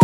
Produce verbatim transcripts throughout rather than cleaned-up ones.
You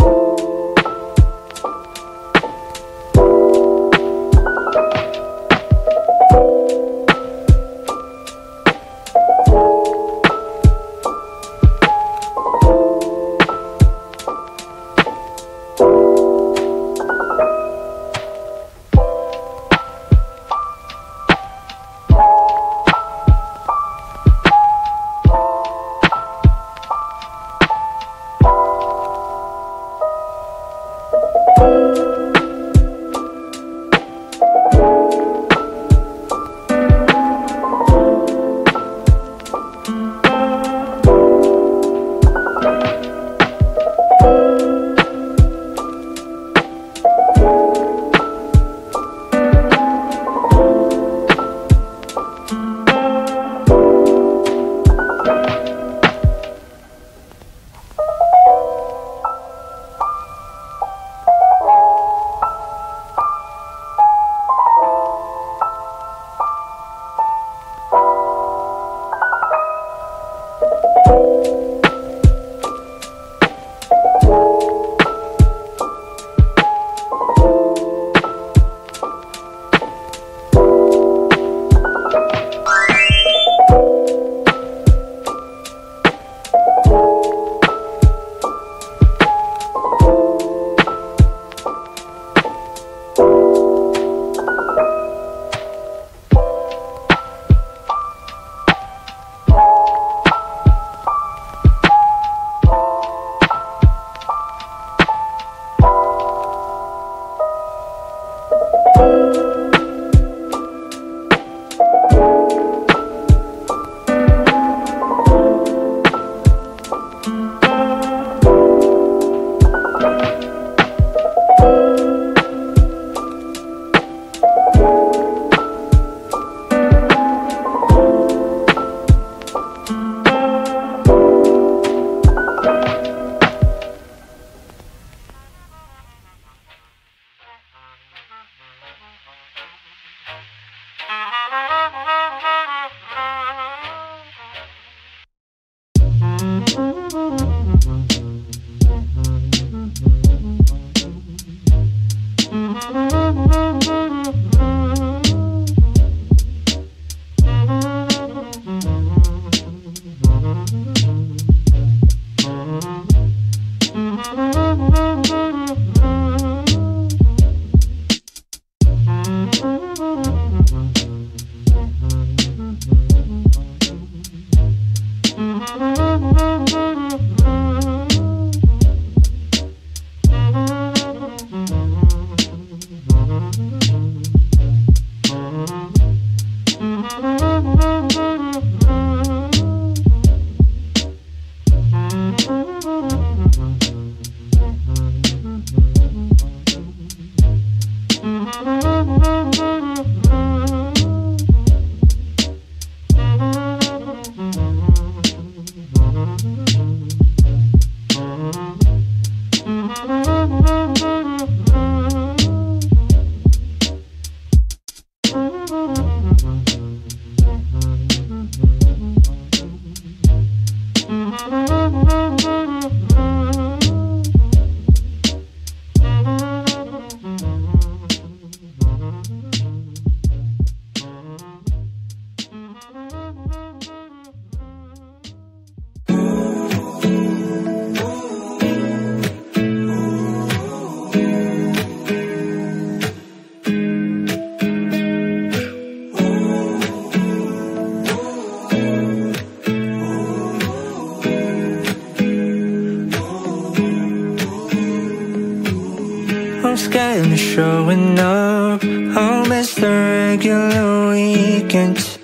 Nothing's kinda showing up. I'll miss the regular weekends.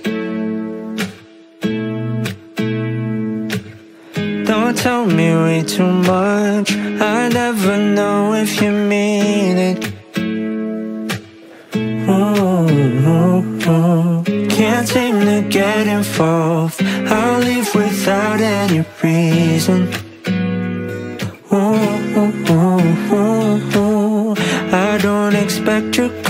Don't tell me way too much, I never know if you mean it. Ooh, ooh, ooh. Can't seem to get involved, I'll leave without any reason. Ooh, ooh, ooh, ooh, ooh. I don't expect you